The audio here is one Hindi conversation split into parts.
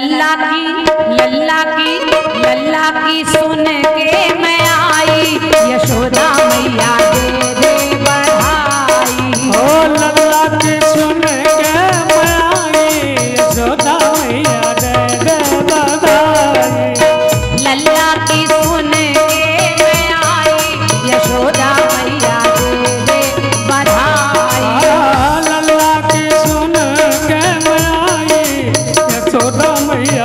लल्ला की सुन के मैं आई, यशोदा मैया दे दे बधाई। हो लल्ला की सुन के मैं आई, यशोदा मैया दे दे बधाई। लल्ला की सुन के मैं आई, यशोदा मैया दे दे बधाई। लल्ला की सुन के मैं आई, यशोदा मैया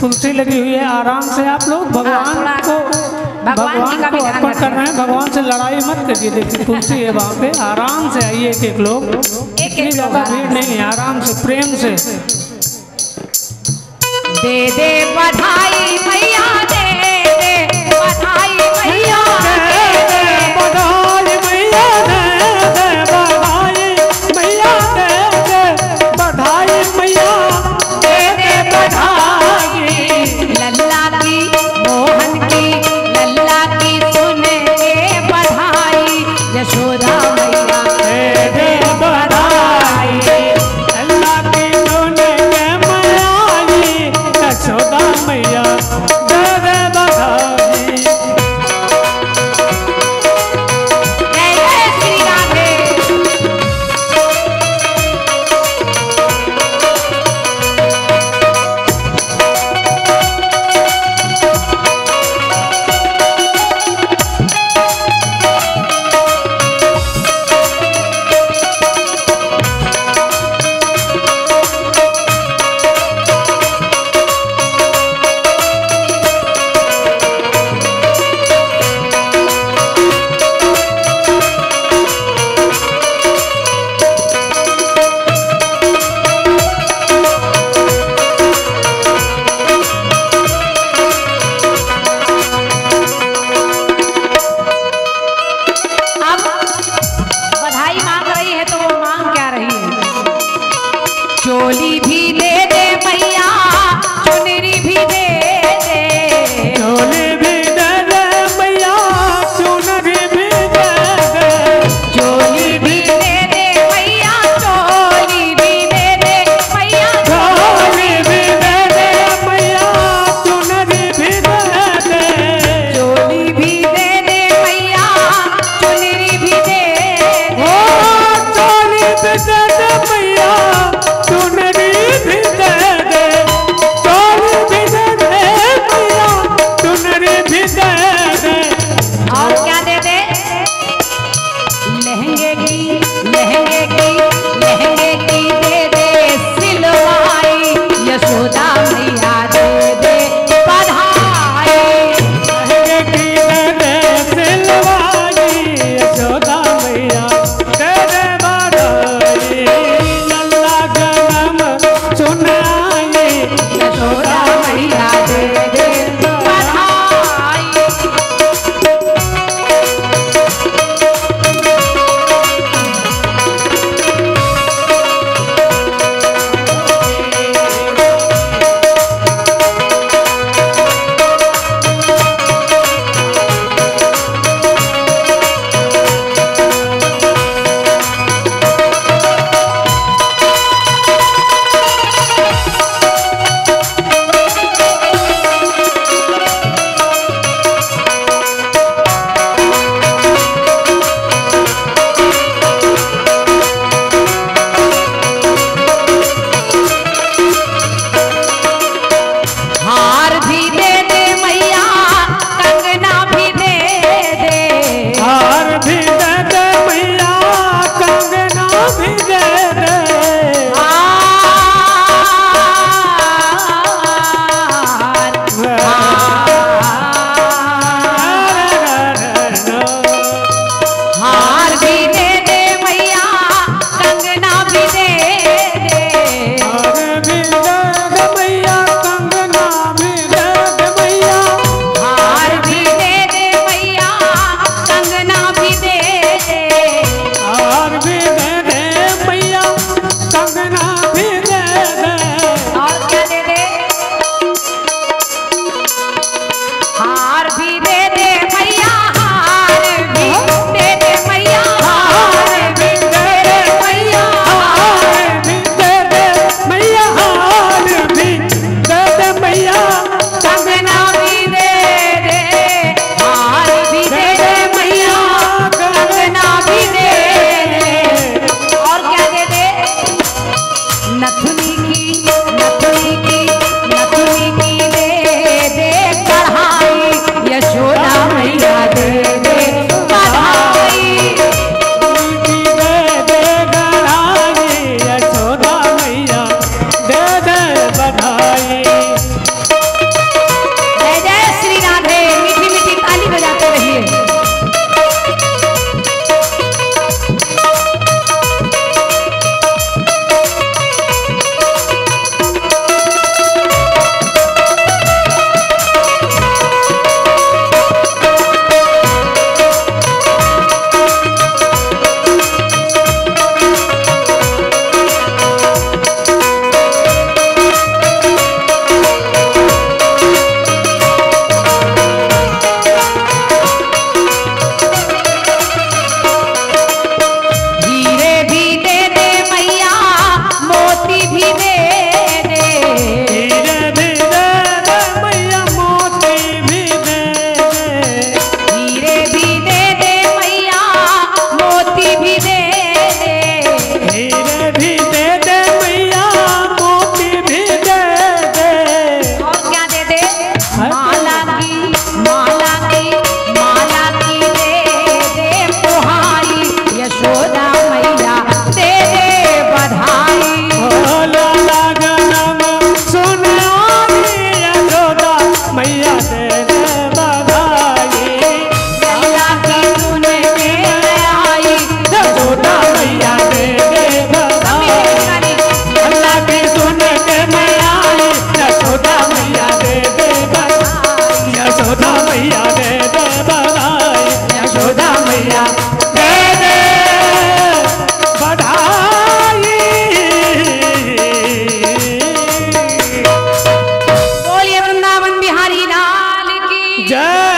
तुलसी लगी हुई है। आराम से आप लोग भगवान को अर्पण कर रहे हैं। भगवान से लड़ाई मत करिए। देखिए तुलसी है वहाँ पे, आराम से आइए। एक एक लोग, इतनी ज्यादा भीड़ नहीं है, आराम से प्रेम से। दे दे बधाई भैया, दे दे बधाई भैया। मैया दे दे बधाई। बोलिए वृंदावन बिहारी लाल की जय।